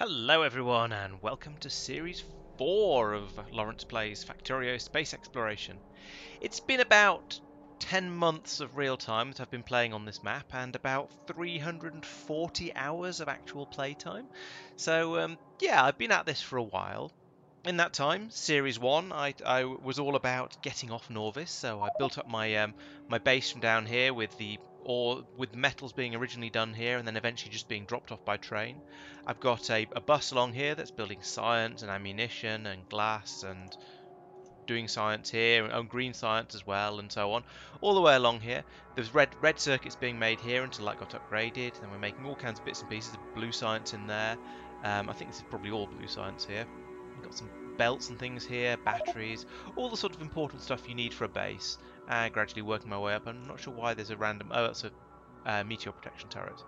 Hello everyone and welcome to series 4 of Lawrence Plays Factorio Space Exploration. It's been about 10 months of real time that I've been playing on this map and about 340 hours of actual playtime. So yeah, I've been at this for a while. In that time, series 1, I was all about getting off Norvis, so I built up my my base from down here with the metals being originally done here and then eventually just being dropped off by train. I've got a bus along here that's building science and ammunition and glass and doing science here and green science as well and so on. All the way along here. There's red circuits being made here until that got upgraded. Then we're making all kinds of bits and pieces of blue science in there. I think this is probably all blue science here. We've got some belts and things here, batteries, all the sort of important stuff you need for a base. Gradually working my way up. I'm not sure why there's a random... Oh, that's a meteor protection turret.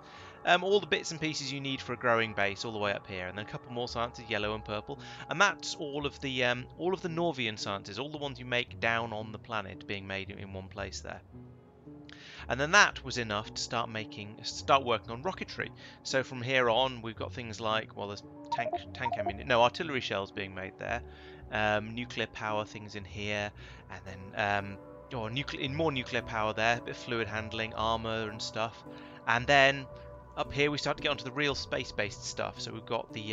All the bits and pieces you need for a growing base all the way up here, and then a couple more sciences, yellow and purple, and that's all of the Norvian sciences, all the ones you make down on the planet being made in one place there. And then that was enough to start working on rocketry. So from here on, we've got things like, well, there's tank ammunition, no, artillery shells being made there, nuclear power things in here, and then more nuclear power there, a bit of fluid handling, armour and stuff. And then up here we start to get onto the real space-based stuff. So we've got the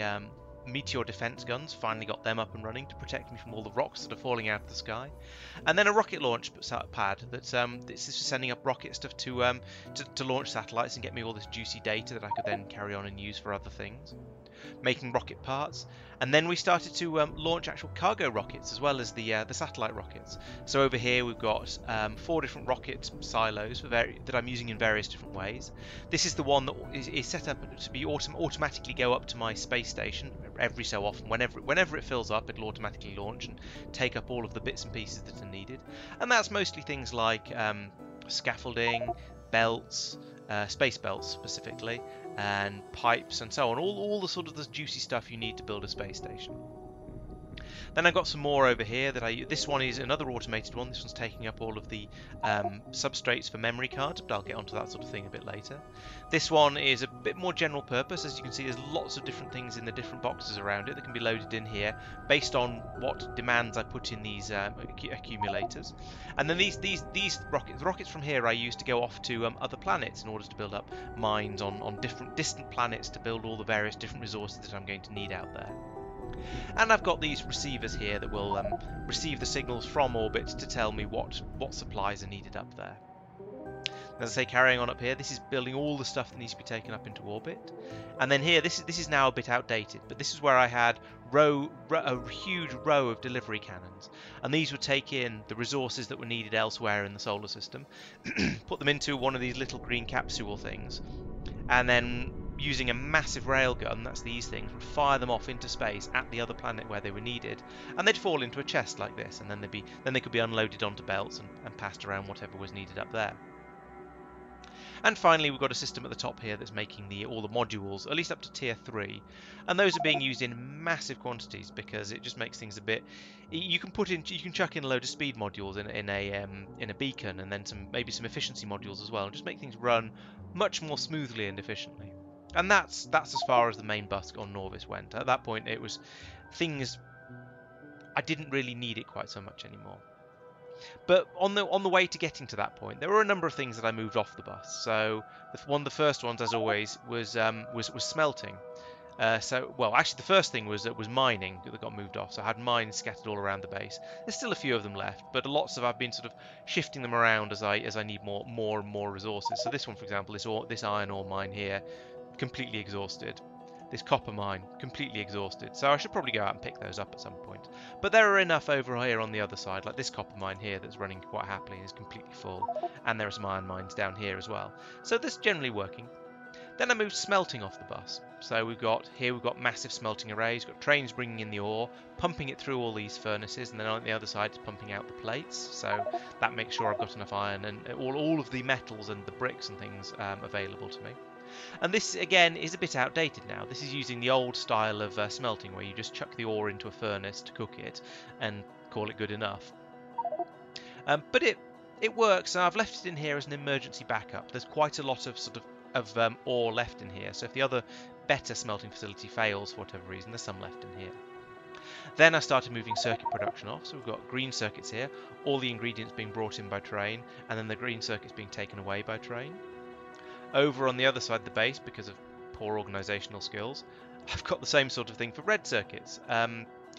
meteor defence guns, finally got them up and running to protect me from all the rocks that are falling out of the sky. And then a rocket launch pad that's this is for sending up rocket stuff to launch satellites and get me all this juicy data that I could then carry on and use for other things. Making rocket parts, and then we started to launch actual cargo rockets as well as the satellite rockets. So over here we've got 4 different rocket silos that I'm using in various different ways. This is the one that is set up to be automatically go up to my space station every so often. Whenever it fills up, it'll automatically launch and take up all of the bits and pieces that are needed. And that's mostly things like scaffolding, belts, space belts specifically, and pipes and so on, all the sort of the juicy stuff you need to build a space station. Then I've got some more over here that this one is another automated one. This one's taking up all of the substrates for memory cards, but I'll get onto that sort of thing a bit later. This one is a bit more general purpose. As you can see, there's lots of different things in the different boxes around it that can be loaded in here based on what demands I put in these accumulators. And then these rockets from here I use to go off to other planets in order to build up mines on different distant planets to build all the various different resources that I'm going to need out there. And I've got these receivers here that will receive the signals from orbit to tell me what supplies are needed up there. As I say, carrying on up here, this is building all the stuff that needs to be taken up into orbit. And then here, this is now a bit outdated, but this is where I had a huge row of delivery cannons. And these would take in the resources that were needed elsewhere in the solar system, put them into one of these little green capsule things, and then using a massive railgun, that's these things, would fire them off into space at the other planet where they were needed, and they'd fall into a chest like this, and then they could be unloaded onto belts and passed around whatever was needed up there. And finally, we've got a system at the top here that's making all the modules, at least up to tier 3, and those are being used in massive quantities because it just makes things a bit... you can chuck in a load of speed modules in a beacon, and then maybe some efficiency modules as well, and just make things run much more smoothly and efficiently. And that's as far as the main bus on Norvis went. At that point, it was things I didn't really need it quite so much anymore. But on the way to getting to that point, there were a number of things that I moved off the bus. So one of the first ones, as always, was smelting. Actually, the first thing was mining that got moved off. So I had mines scattered all around the base. There's still a few of them left, but I've been sort of shifting them around as I need more resources. So this one, for example, this iron ore mine here, completely exhausted. This copper mine, completely exhausted. So I should probably go out and pick those up at some point. But there are enough over here on the other side, like this copper mine here that's running quite happily and is completely full. And there are some iron mines down here as well. So this is generally working. Then I moved smelting off the bus. So we've got massive smelting arrays, we've got trains bringing in the ore, pumping it through all these furnaces, and then on the other side is pumping out the plates. So that makes sure I've got enough iron and all of the metals and the bricks and things available to me. And this, again, is a bit outdated now. This is using the old style of smelting, where you just chuck the ore into a furnace to cook it and call it good enough. But it works, and I've left it in here as an emergency backup. There's quite a lot of ore left in here, so if the other better smelting facility fails for whatever reason, there's some left in here. Then I started moving circuit production off, so we've got green circuits here, all the ingredients being brought in by train, and then the green circuits being taken away by train. Over on the other side of the base, because of poor organisational skills, I've got the same sort of thing for red circuits.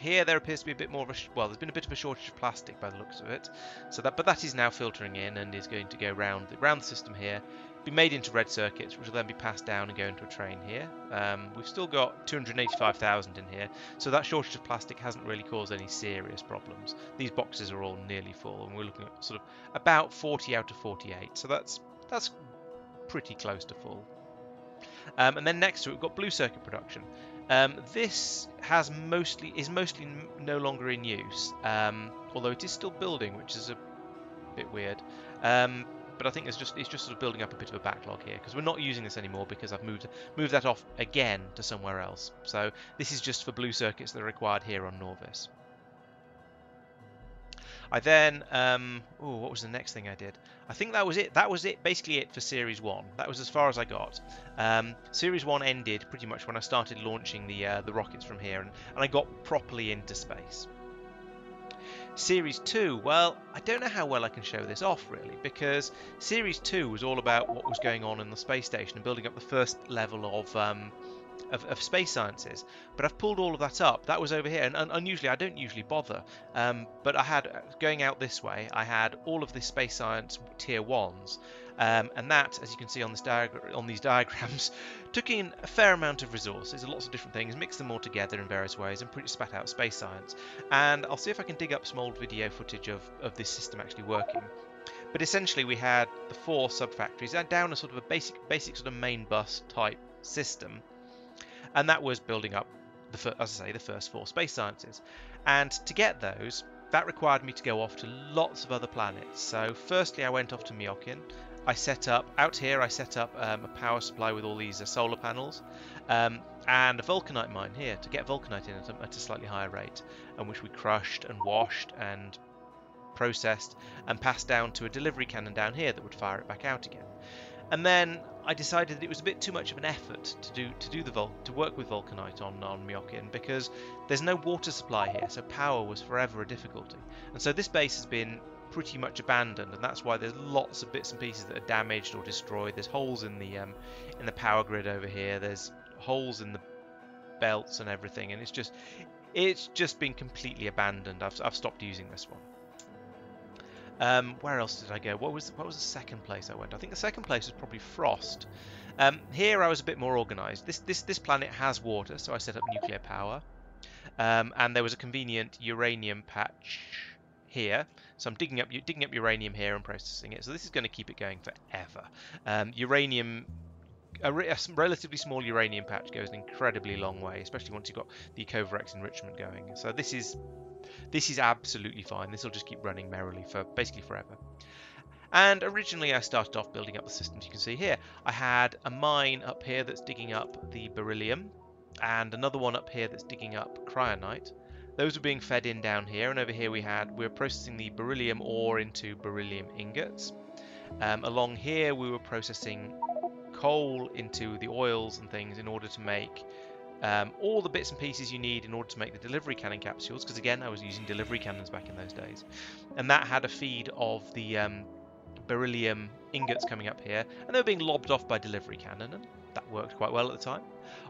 Here there appears to be a bit more of a, well, there's been a bit of a shortage of plastic by the looks of it, so that, but that is now filtering in and is going to go round the system here, be made into red circuits, which will then be passed down and go into a train here. We've still got 285,000 in here, so that shortage of plastic hasn't really caused any serious problems. These boxes are all nearly full, and we're looking at sort of about 40 out of 48, so that's pretty close to full. And then next to it, we've got blue circuit production. This is mostly no longer in use, although it is still building, which is a bit weird. But I think it's just sort of building up a bit of a backlog here, because we're not using this anymore because I've moved that off again to somewhere else. So this is just for blue circuits that are required here on Norvis. I then, what was the next thing I did? I think that was it. That was it, basically it for Series 1. That was as far as I got. Series 1 ended pretty much when I started launching the rockets from here, and I got properly into space. Series 2, well, I don't know how well I can show this off, really, because Series 2 was all about what was going on in the space station and building up the first level of space sciences, but I've pulled all of that up. That was over here, and unusually, I don't usually bother, but I had, going out this way, I had all of this space science tier 1s, and that, as you can see on, these diagrams, took in a fair amount of resources, lots of different things, mixed them all together in various ways, and pretty spat out space science. And I'll see if I can dig up some old video footage of this system actually working. But essentially, we had the 4 sub-factories, and down a sort of a basic sort of main bus type system, and that was building up, as I say, the first 4 space sciences. And to get those, that required me to go off to lots of other planets. So firstly, I went off to Miokin. I set up, out here, I set up a power supply with all these solar panels, and a vulcanite mine here, to get vulcanite in at a slightly higher rate, and which we crushed and washed and processed and passed down to a delivery cannon down here that would fire it back out again. And then I decided that it was a bit too much of an effort to work with vulcanite on Miokin, because there's no water supply here, so power was forever a difficulty. And so this base has been pretty much abandoned, and that's why there's lots of bits and pieces that are damaged or destroyed. There's holes in the power grid over here. There's holes in the belts and everything, and it's just been completely abandoned. I've stopped using this one. Where else did I go? What was the second place I went? I think the second place was probably Frost. Here I was a bit more organised. This planet has water, so I set up nuclear power. And there was a convenient uranium patch here, so I'm digging up uranium here and processing it. So this is going to keep it going forever. A relatively small uranium patch goes an incredibly long way, especially once you've got the Kovarex enrichment going. So this is absolutely fine. This will just keep running merrily for basically forever. And originally I started off building up the systems you can see here. I had a mine up here that's digging up the beryllium, and another one up here that's digging up cryonite. Those were being fed in down here, and over here we were processing the beryllium ore into beryllium ingots. Along here we were processing coal into the oils and things in order to make all the bits and pieces you need in order to make the delivery cannon capsules, because again I was using delivery cannons back in those days, and that had a feed of the beryllium ingots coming up here, and they were being lobbed off by delivery cannon, and that worked quite well at the time.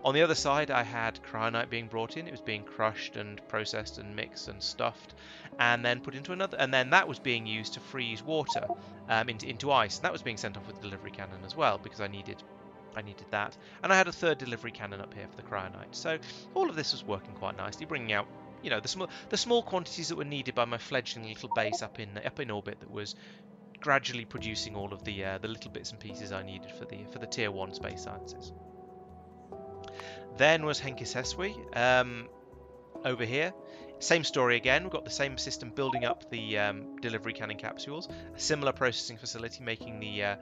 On the other side I had cryonite being brought in. It was being crushed and processed and mixed and stuffed and then put into another, and then that was being used to freeze water into ice, and that was being sent off with the delivery cannon as well, because I needed that. And I had a third delivery cannon up here for the cryonite. So all of this was working quite nicely, bringing out, you know, the small quantities that were needed by my fledgling little base up in orbit that was gradually producing all of the little bits and pieces I needed for the tier 1 space sciences. Then was Henkis Seswi, over here. Same story again. We've got the same system building up the delivery cannon capsules, a similar processing facility making the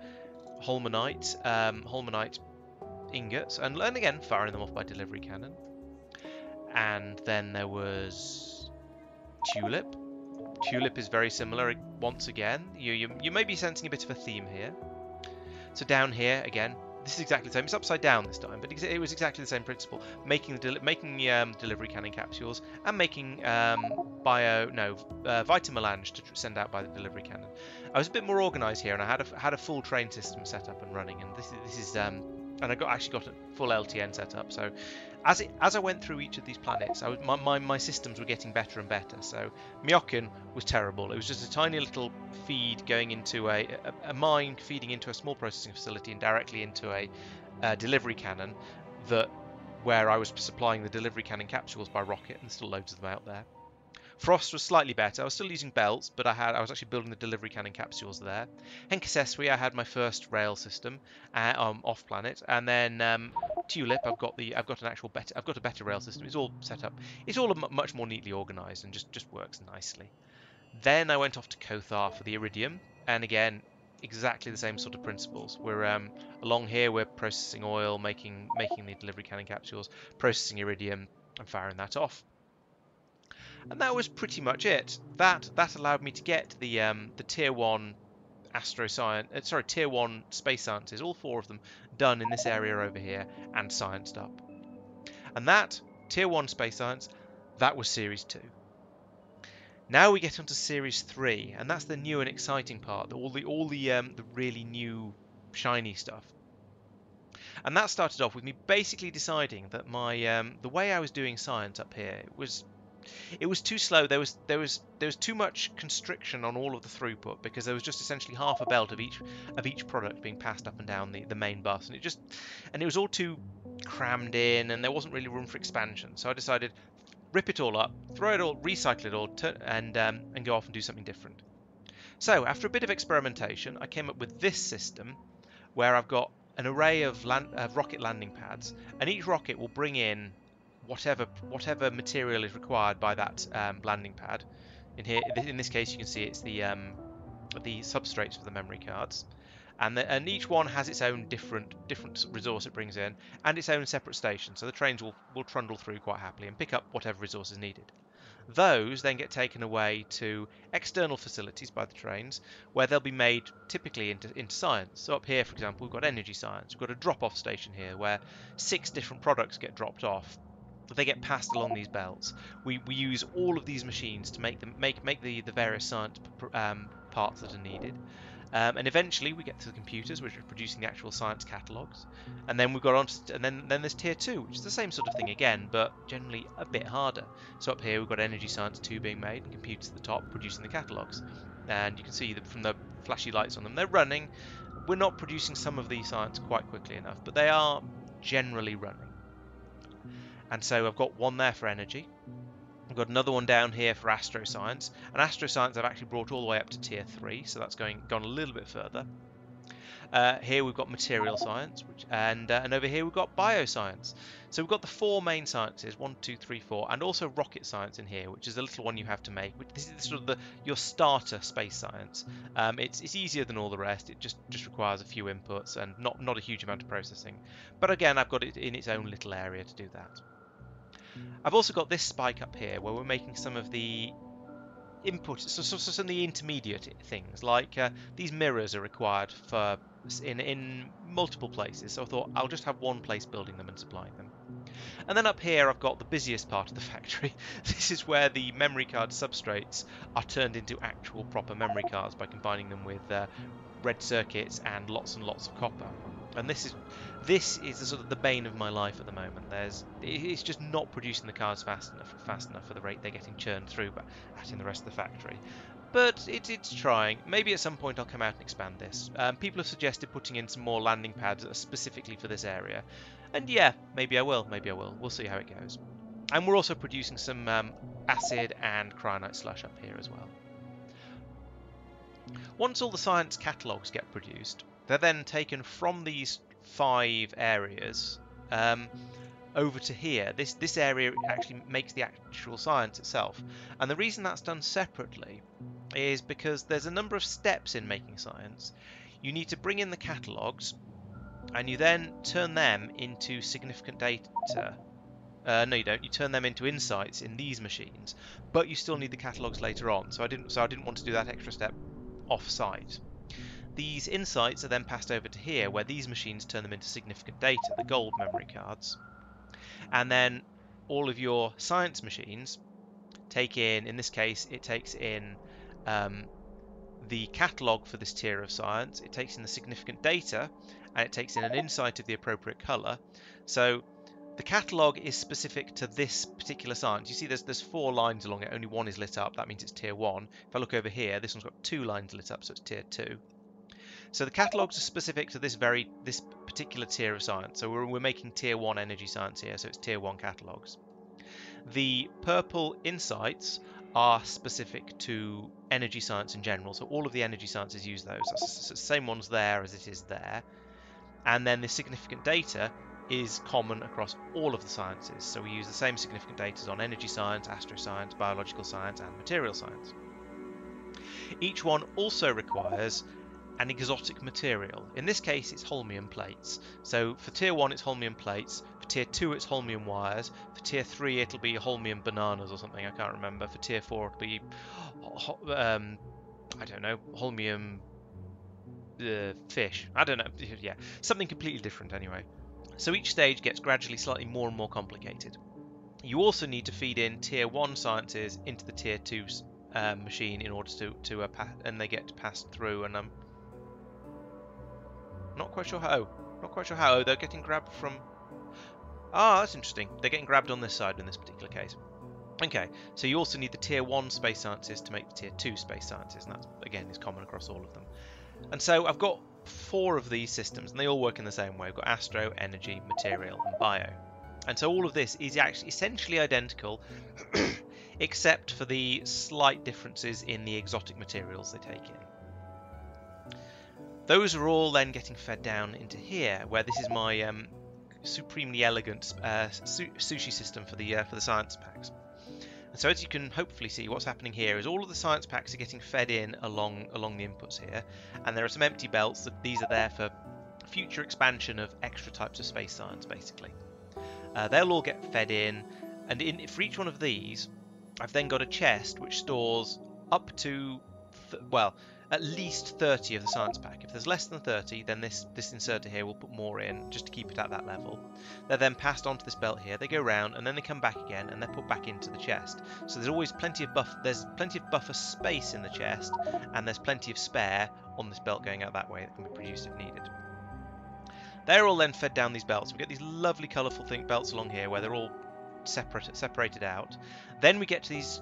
holmanite ingots, and again firing them off by delivery cannon. And then there was Tulip. Tulip is very similar once again. You may be sensing a bit of a theme here. So down here again, This is exactly the same. It's upside down this time, but it was exactly the same principle. Making the delivery cannon capsules and making Vitamelange to send out by the delivery cannon. I was a bit more organised here, and I had a full train system set up and running. And and I actually got a full LTN set up. So as I went through each of these planets, my systems were getting better and better. So Miokin was terrible. It was just a tiny little feed going into a mine, feeding into a small processing facility and directly into a delivery cannon where I was supplying the delivery cannon capsules by rocket, and still loads of them out there. Frost was slightly better. I was still using belts, but I was actually building the delivery cannon capsules there. Henkis Seswi, I had my first rail system off planet, and then Tulip, I've got a better rail system. It's all set up. It's all much more neatly organised and just works nicely. Then I went off to Kothar for the Iridium, and again, exactly the same sort of principles. We're along here. We're processing oil, making the delivery cannon capsules, processing Iridium, and firing that off. And that was pretty much it. That allowed me to get the tier 1 tier 1 space sciences, all 4 of them, done in this area over here and scienced up. And that tier 1 space science, that was series 2. Now we get onto series 3, and that's the new and exciting part, all the really new shiny stuff. And that started off with me basically deciding that the way I was doing science up here was. It was too slow. There was too much constriction on all of the throughput, because there was just essentially half a belt of each product being passed up and down the main bus, and it was all too crammed in, and there wasn't really room for expansion. So I decided, rip it all up, throw it all, recycle it all, and go off and do something different. So after a bit of experimentation, I came up with this system, where I've got an array of rocket landing pads, and each rocket will bring in whatever material is required by that landing pad. In this case, you can see it's the substrates for the memory cards, and each one has its own different resource it brings in, and its own separate station. So the trains will trundle through quite happily and pick up whatever resource is needed. Those then get taken away to external facilities by the trains, where they'll be made typically into science. So up here, for example, we've got energy science. We've got a drop-off station here where 6 different products get dropped off. They get passed along these belts. We use all of these machines to make the various science parts that are needed, and eventually we get to the computers, which are producing the actual science catalogs. And then then there's tier 2, which is the same sort of thing again, but generally a bit harder. So up here we've got energy science 2 being made, and computers at the top producing the catalogs. And you can see that from the flashy lights on them, they're running. We're not producing some of the science quite quickly enough, but they are generally running. And so I've got one there for energy. I've got another one down here for astroscience. And astroscience I've actually brought all the way up to tier 3, so that's gone a little bit further. Here we've got material science, and over here we've got bioscience. So we've got the 4 main sciences, 1, 2, 3, 4, and also rocket science in here, which is a little one you have to make. This is sort of your starter space science. It's easier than all the rest. It just requires a few inputs and not a huge amount of processing. But again, I've got it in its own little area to do that. I've also got this spike up here where we're making some of the input, so some of the intermediate things, like these mirrors are required for in multiple places. So I thought I'll just have one place building them and supplying them. And then up here I've got the busiest part of the factory. This is where the memory card substrates are turned into actual proper memory cards by combining them with red circuits and lots of copper. And this is the sort of the bane of my life at the moment. It's just not producing the cards fast enough for the rate they're getting churned through at in the rest of the factory. But it's trying. Maybe at some point I'll come out and expand this. People have suggested putting in some more landing pads that are specifically for this area, and yeah, maybe I will. We'll see how it goes. And we're also producing some acid and cryonite slush up here as well. Once all the science catalogues get produced, they're then taken from these 5 areas over to here. This area actually makes the actual science itself. And the reason that's done separately is because there's a number of steps in making science. You need to bring in the catalogues, and you then turn them into significant data. No, you don't. You turn them into insights in these machines, but you still need the catalogues later on. So I didn't want to do that extra step off-site. These insights are then passed over to here, where these machines turn them into significant data, the gold memory cards. And then all of your science machines take in this case, it takes in the catalogue for this tier of science, it takes in the significant data, and it takes in an insight of the appropriate colour. So the catalogue is specific to this particular science. You see there's 4 lines along it, only 1 is lit up, that means it's tier 1. If I look over here, this one's got 2 lines lit up, so it's tier 2. So the catalogues are specific to this particular tier of science. So we're making tier 1 energy science here, so it's tier 1 catalogues. The purple insights are specific to energy science in general, so all of the energy sciences use those. That's the same ones there as it is there. And then the significant data is common across all of the sciences, so we use the same significant data on energy science, astroscience, biological science and material science. Each one also requires an exotic material. In this case it's holmium plates. So for tier 1 it's holmium plates, for tier 2 it's holmium wires, for tier 3 it'll be holmium bananas or something, I can't remember, for tier 4 it'll be I don't know, holmium fish, I don't know, yeah, something completely different anyway. So each stage gets gradually slightly more and more complicated. You also need to feed in tier 1 sciences into the tier 2 machine in order and they get passed through, and not quite sure how they're getting grabbed from. Ah, that's interesting. They're getting grabbed on this side in this particular case. Okay, so you also need the tier 1 space sciences to make the tier 2 space sciences, and that again is common across all of them. And so I've got 4 of these systems and they all work in the same way. We've got astro, energy, material and bio. And so all of this is actually essentially identical except for the slight differences in the exotic materials they take in. Those are all then getting fed down into here, where this is my supremely elegant sushi system for the science packs. And so as you can hopefully see, what's happening here is all of the science packs are getting fed in along the inputs here, and there are some empty belts. That these are there for future expansion of extra types of space science, basically. They'll all get fed in, and for each one of these, I've then got a chest which stores up to at least 30 of the science pack. If there's less than 30, then this inserter here will put more in just to keep it at that level. They're then passed onto this belt here, they go round and then they come back again and they're put back into the chest. So there's always plenty of buffer space in the chest, and there's plenty of spare on this belt going out that way that can be produced if needed. They're all then fed down these belts. We get these lovely colourful belts along here where they're all separated out. Then we get to these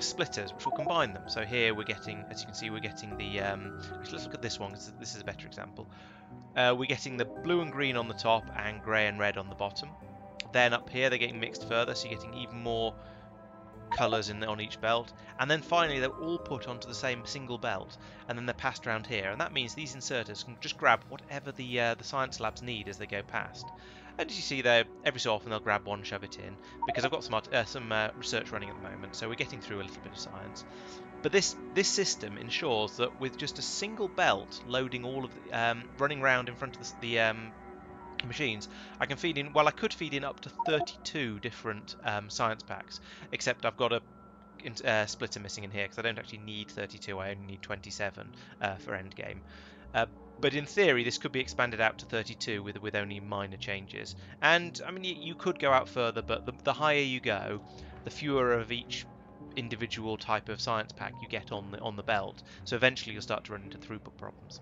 splitters which will combine them. So here we're getting, as you can see, we're getting the actually let's look at this one because this is a better example. We're getting the blue and green on the top and grey and red on the bottom. Then up here they're getting mixed further, so you're getting even more colours on each belt. And then finally they're all put onto the same single belt, and then they're passed around here, and that means these inserters can just grab whatever the science labs need as they go past. And as you see there, every so often they'll grab one, shove it in, because I've got some research running at the moment, so we're getting through a little bit of science. But this system ensures that with just a single belt loading all of the, running around in front of the machines, I can feed in, well, I could feed in up to 32 different science packs, except I've got a splitter missing in here because I don't actually need 32, I only need 27 for endgame. But in theory, this could be expanded out to 32 with only minor changes. And, I mean, you could go out further, but the higher you go, the fewer of each individual type of science pack you get on the belt. So eventually you'll start to run into throughput problems.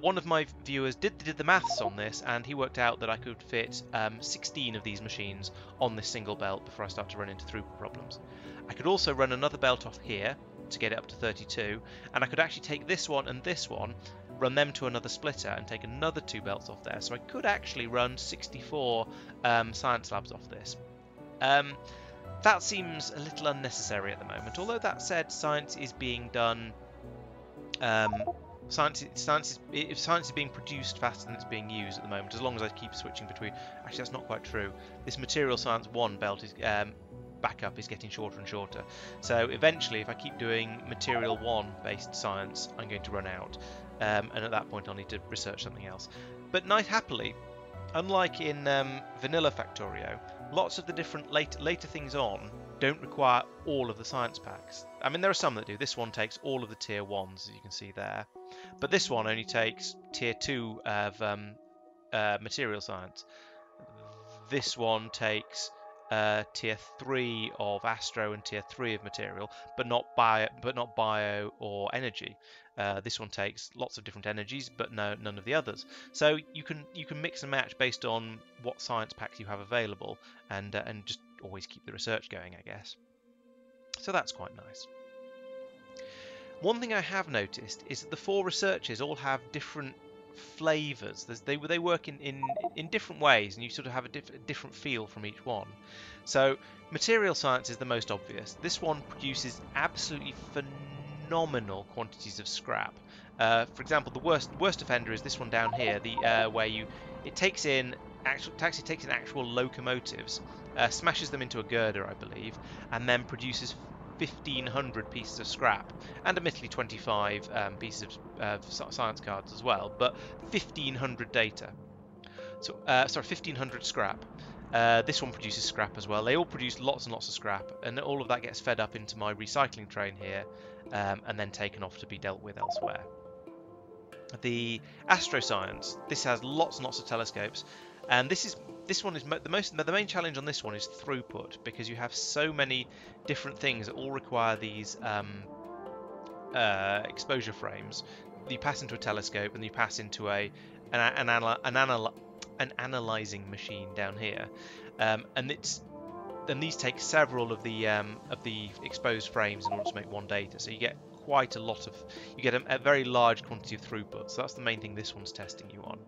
One of my viewers did the maths on this, and he worked out that I could fit 16 of these machines on this single belt before I start to run into throughput problems. I could also run another belt off here to get it up to 32, and I could actually take this one and this one, run them to another splitter and take another 2 belts off there, so I could actually run 64 science labs off this. That seems a little unnecessary at the moment, although that said, science is being done, science is being produced faster than it's being used at the moment, as long as I keep switching between. Actually, that's not quite true. This material science 1 belt is backup is getting shorter and shorter, so eventually if I keep doing material 1 based science, I'm going to run out, and at that point I'll need to research something else. But happily, unlike in vanilla Factorio, lots of the different later things on don't require all of the science packs. I mean, there are some that do. This one takes all of the tier 1s, as you can see there. But this one only takes tier 2 of material science. This one takes tier 3 of astro and tier 3 of material, but not bio or energy. This one takes lots of different energies, but none of the others. So you can mix and match based on what science packs you have available, and just always keep the research going, I guess. So that's quite nice. One thing I have noticed is that the 4 researchers all have different flavors. They work in different ways, and you sort of have a different feel from each one. So material science is the most obvious. This one produces absolutely phenomenal quantities of scrap. For example, the worst offender is this one down here, the where it takes in actual locomotives, smashes them into a girder, I believe, and then produces 1,500 pieces of scrap, and admittedly 25 pieces of science cards as well, but 1,500 data. So, sorry, 1,500 scrap. This one produces scrap as well. They all produce lots and lots of scrap, and all of that gets fed up into my recycling train here, and then taken off to be dealt with elsewhere. The astroscience, this has lots and lots of telescopes, and the main challenge on this one is throughput, because you have so many different things that all require these exposure frames. You pass into a telescope, and you pass into an analyzing machine down here, and these take several of the exposed frames in order to make one data. So you get quite a lot of you get a very large quantity of throughput. So that's the main thing this one's testing you on.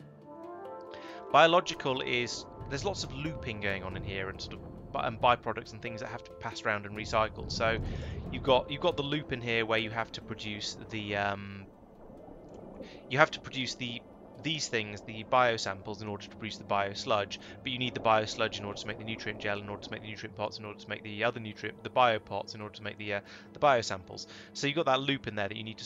Biological is there's lots of looping going on in here, and sort of byproducts and things that have to be passed around and recycled. So you've got the loop in here where you have to produce the these things, the bio samples, in order to produce the bio sludge, but you need the bio sludge in order to make the nutrient gel, in order to make the nutrient pots, in order to make the other nutrient, the bio pots, in order to make the bio samples. So you've got that loop in there that you need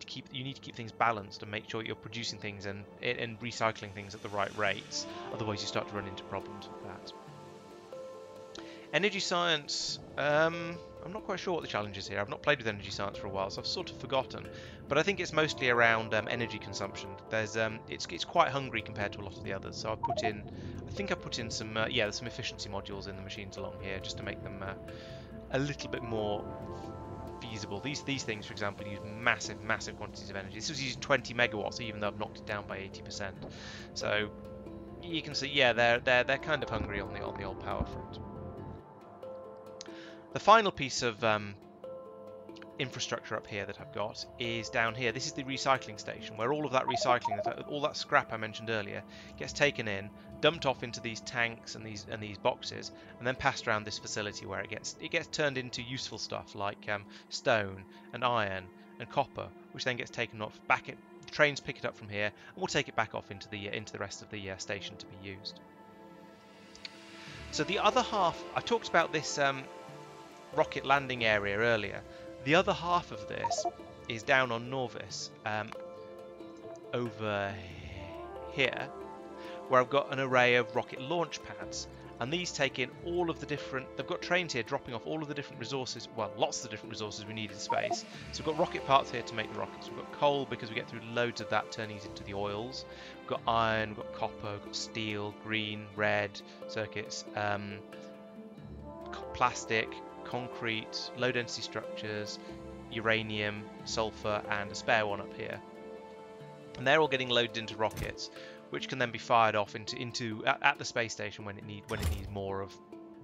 to keep things balanced and make sure that you're producing things and recycling things at the right rates. Otherwise, you start to run into problems with that. Energy science, I'm not quite sure what the challenge is here. I've not played with energy science for a while, so I've sort of forgotten. But I think it's mostly around energy consumption. There's it's quite hungry compared to a lot of the others. So I put in some some efficiency modules in the machines along here just to make them a little bit more feasible. These things, for example, use massive quantities of energy. This was using 20 megawatts, even though I've knocked it down by 80%. So you can see, yeah, they're kind of hungry on the old power front. The final piece of infrastructure up here that I've got is down here. This is the recycling station where all of that recycling, all that scrap I mentioned earlier, gets taken in, dumped off into these tanks and these boxes, and then passed around this facility where it gets turned into useful stuff like stone and iron and copper, which then gets taken off back. The trains pick it up from here, and we'll take it back off into the rest of the station to be used. So the other half, I talked about this rocket landing area earlier. The other half of this is down on Norvis, over here, where I've got an array of rocket launch pads, and these take in all of the different, they've got trains here dropping off all of the different resources, well, lots of the different resources we need in space. So we've got rocket parts here to make the rockets, we've got coal because we get through loads of that, turning into the oils, we've got iron, we've got copper, we've got steel, green, red, circuits, plastic, concrete, low density structures, uranium, sulfur, and a spare one up here, and they're all getting loaded into rockets, which can then be fired off at the space station when it needs more of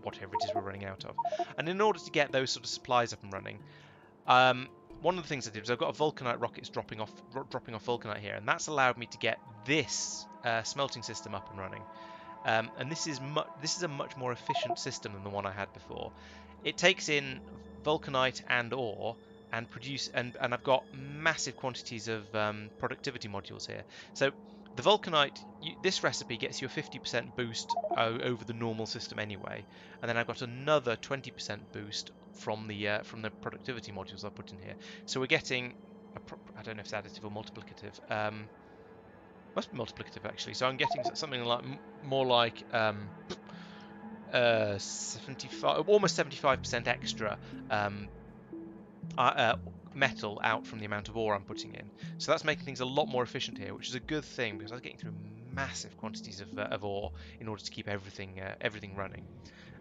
whatever it is we're running out of. And in order to get those sort of supplies up and running, one of the things I did was I've got a vulcanite rockets dropping off vulcanite here, and that's allowed me to get this smelting system up and running. And this is a much more efficient system than the one I had before. It takes in vulcanite and ore and produce, and I've got massive quantities of productivity modules here. So the vulcanite, this recipe gets you a 50% boost over the normal system anyway, and then I've got another 20% boost from the productivity modules I put in here. So we're getting, I don't know if it's additive or multiplicative. Must be multiplicative actually. So I'm getting something like more like almost 75% extra metal out from the amount of ore I'm putting in. So that's making things a lot more efficient here, which is a good thing because I was getting through massive quantities of ore in order to keep everything everything running.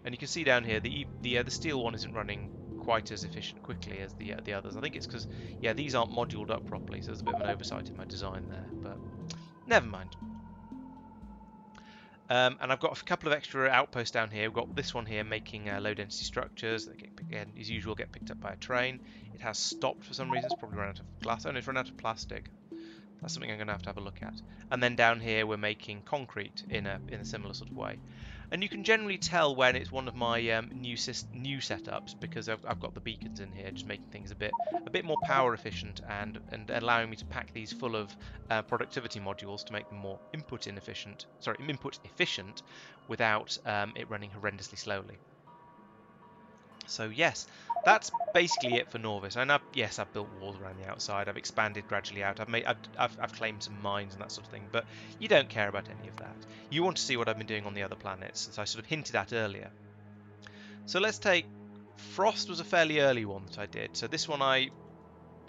And you can see down here the steel one isn't running quite as efficient quickly as the others. I think it's because, yeah, these aren't moduled up properly, so there's a bit of an oversight in my design there, but never mind. And I've got a couple of extra outposts down here. We've got this one here making low-density structures that, again, as usual, get picked up by a train. It has stopped for some reason. It's probably run out of glass. Oh, no, it's run out of plastic. That's something I'm going to have a look at. And then down here, we're making concrete in a similar sort of way. And you can generally tell when it's one of my new setups because I've got the beacons in here, just making things a bit more power efficient and allowing me to pack these full of productivity modules to make them more input efficient without it running horrendously slowly. So yes, that's basically it for Norvis. And I've built walls around the outside. I've expanded gradually out. I've claimed some mines and that sort of thing. But you don't care about any of that. You want to see what I've been doing on the other planets, as I sort of hinted at earlier. So let's take Frost. Was a fairly early one that I did. So this one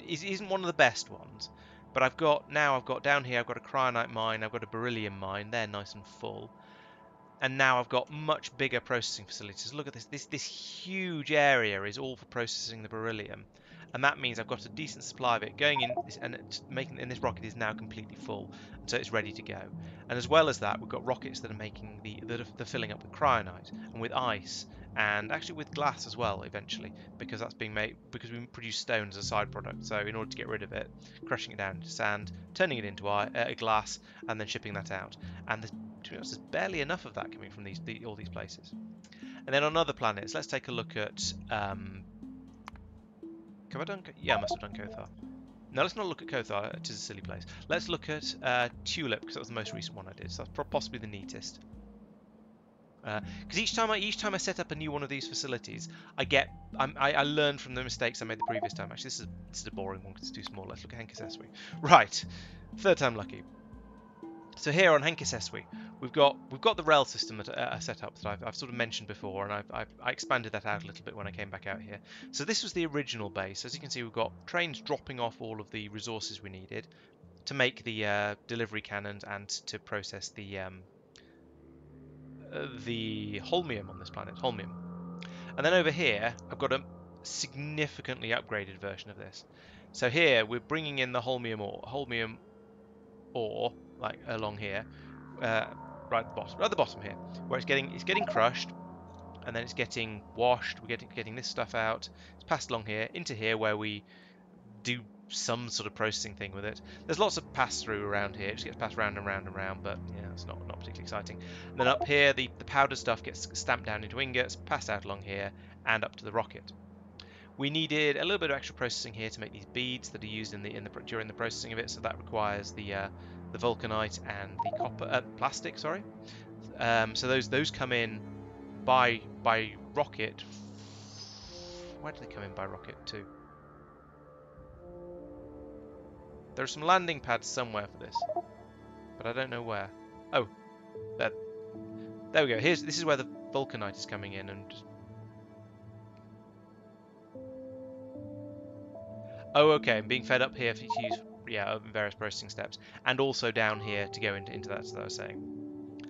isn't one of the best ones. But I've got down here. I've got a cryonite mine. I've got a beryllium mine. They're nice and full. And now I've got much bigger processing facilities. Look at this. This huge area is all for processing the beryllium. And that means I've got a decent supply of it going in, and this rocket is now completely full. So it's ready to go. And as well as that, we've got rockets that are making they're filling up with cryonite and with ice and actually with glass as well eventually, because that's being made because we produce stone as a side product. So in order to get rid of it, crushing it down into sand, turning it into glass, and then shipping that out. And to be honest, there's barely enough of that coming from all these places. And then on other planets, let's take a look at. Have I done? Yeah, I must have done Kothar. No, let's not look at Kothar. It is a silly place. Let's look at Tulip, because that was the most recent one I did. So that's possibly the neatest. Because each time I set up a new one of these facilities, I learn from the mistakes I made the previous time. Actually, this is a boring one because it's too small. Let's look at Henkis Seswi. Right, third time lucky. So here on Henkis Seswi, we've got the rail system that I set up that I've sort of mentioned before, and I expanded that out a little bit when I came back out here. So this was the original base. As you can see, we've got trains dropping off all of the resources we needed to make the delivery cannons and to process the holmium on this planet, holmium. And then over here, I've got a significantly upgraded version of this. So here we're bringing in the holmium ore. Like along here, right at the bottom here, where it's getting crushed, and then it's getting washed. We're getting this stuff out. It's passed along here into here where we do some sort of processing thing with it. There's lots of pass through around here. It just gets passed round and round and round, but yeah, it's not particularly exciting. And then up here, the powder stuff gets stamped down into ingots, passed out along here, and up to the rocket. We needed a little bit of extra processing here to make these beads that are used during the processing of it. So that requires the vulcanite and the copper plastic. Sorry. So those come in by rocket. Why do they come in by rocket too? There are some landing pads somewhere for this, but I don't know where. Oh, there we go. This is where the vulcanite is coming in and. Oh, okay, I'm being fed up here to use various processing steps, and also down here to go into that, as I was saying.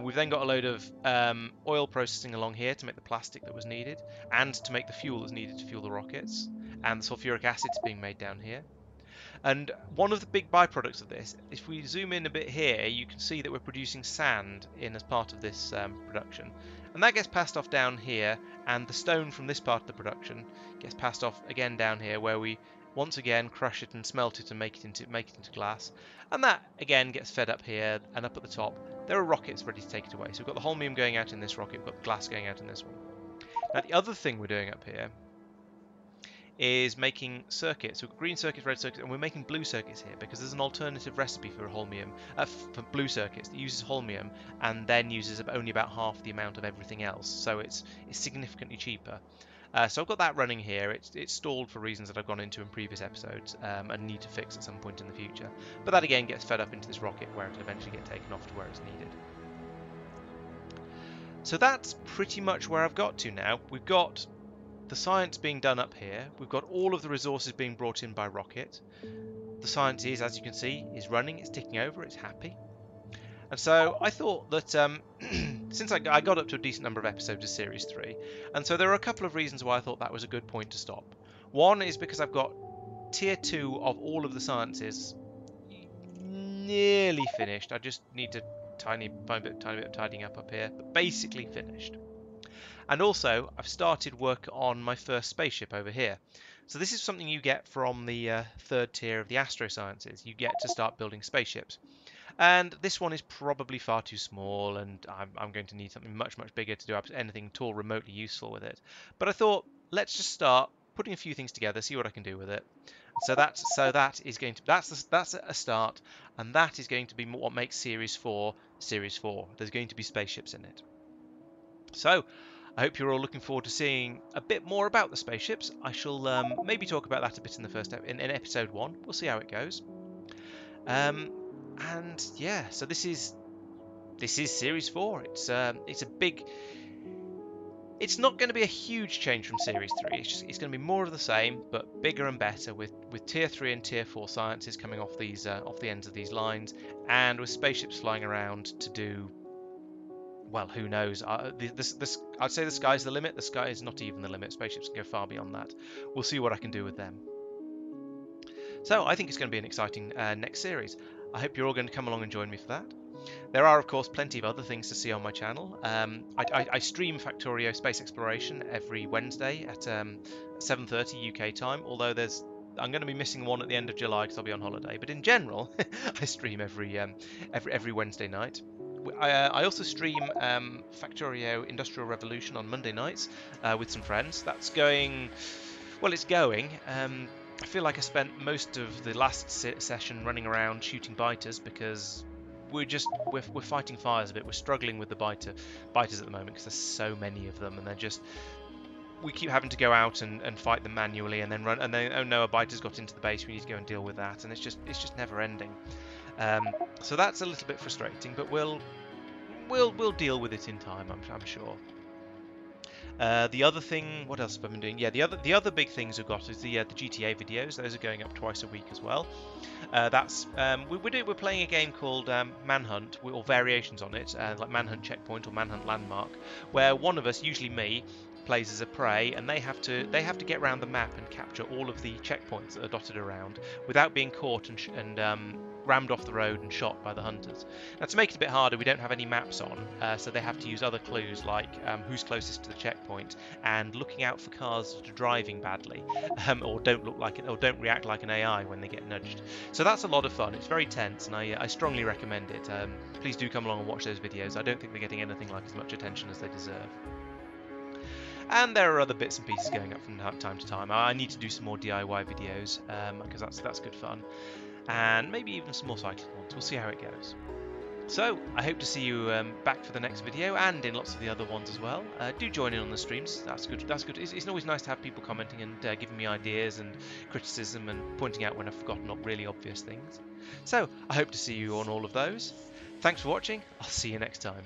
We've then got a load of oil processing along here to make the plastic that was needed, and to make the fuel that's needed to fuel the rockets, and the sulfuric acid's being made down here. And one of the big byproducts of this, if we zoom in a bit here, you can see that we're producing sand as part of this production. And that gets passed off down here, and the stone from this part of the production gets passed off again down here, where we once again crush it and smelt it and make it into glass. And that again gets fed up here, and up at the top there are rockets ready to take it away. So we've got the holmium going out in this rocket, we've got the glass going out in this one. Now the other thing we're doing up here is making circuits. We've got green circuits, red circuits, and we're making blue circuits here because there's an alternative recipe for holmium, for blue circuits that uses holmium and then uses only about half the amount of everything else. So it's significantly cheaper. So I've got that running here. It's stalled for reasons that I've gone into in previous episodes and need to fix at some point in the future. But that again gets fed up into this rocket where it'll eventually get taken off to where it's needed. So that's pretty much where I've got to now. We've got the science being done up here. We've got all of the resources being brought in by rocket. The science is, as you can see, is running. It's ticking over. It's happy. And so I thought that since I got up to a decent number of episodes of Series 3, and so there are a couple of reasons why I thought that was a good point to stop. One is because I've got Tier 2 of all of the sciences nearly finished. I just need to tiny bit of tidying up here, but basically finished. And also, I've started work on my first spaceship over here. So this is something you get from the third tier of the Astro Sciences. You get to start building spaceships. And this one is probably far too small, and I'm going to need something much, much bigger to do anything at all remotely useful with it. But I thought, let's just start putting a few things together, see what I can do with it. So that's a start, and that is going to be what makes Series 4 Series 4. There's going to be spaceships in it. So I hope you're all looking forward to seeing a bit more about the spaceships. I shall maybe talk about that a bit in the first in episode 1. We'll see how it goes. And yeah, so this is Series 4. It's a big. It's not going to be a huge change from Series 3. It's going to be more of the same, but bigger and better, with Tier 3 and Tier 4 sciences coming off these off the ends of these lines, and with spaceships flying around to do. Well, who knows? I'd say the sky's the limit. The sky is not even the limit. Spaceships can go far beyond that. We'll see what I can do with them. So I think it's going to be an exciting next series. I hope you're all going to come along and join me for that. There are, of course, plenty of other things to see on my channel. I stream Factorio Space Exploration every Wednesday at 7:30 UK time, although I'm going to be missing one at the end of July because I'll be on holiday. But in general, I stream every Wednesday night. I also stream Factorio Industrial Revolution on Monday nights with some friends. That's going... well, it's going. I feel like I spent most of the last session running around shooting biters because we're fighting fires a bit. We're struggling with the biters at the moment because there's so many of them, and they're just... we keep having to go out and fight them manually and then run, and then, oh no, a biter's got into the base, we need to go and deal with that, and it's just never ending. So that's a little bit frustrating, but we'll deal with it in time, I'm sure. The other thing, what else have I been doing? Yeah, the other big things we've got is the GTA videos. Those are going up twice a week as well. That's we're playing a game called Manhunt, or variations on it, like Manhunt Checkpoint or Manhunt Landmark, where one of us, usually me, plays as a prey, and they have to get around the map and capture all of the checkpoints that are dotted around without being caught and rammed off the road and shot by the hunters. Now, to make it a bit harder, we don't have any maps on, so they have to use other clues like who's closest to the checkpoint and looking out for cars that are driving badly, or don't look like it, or don't react like an AI when they get nudged. So that's a lot of fun. It's very tense, and I strongly recommend it. Please do come along and watch those videos. I don't think they're getting anything like as much attention as they deserve. And there are other bits and pieces going up from time to time. I need to do some more DIY videos because that's good fun. And maybe even some more cycling ones. We'll see how it goes. So, I hope to see you back for the next video and in lots of the other ones as well. Do join in on the streams. That's good. That's good. It's always nice to have people commenting and giving me ideas and criticism and pointing out when I've forgotten really obvious things. So, I hope to see you on all of those. Thanks for watching. I'll see you next time.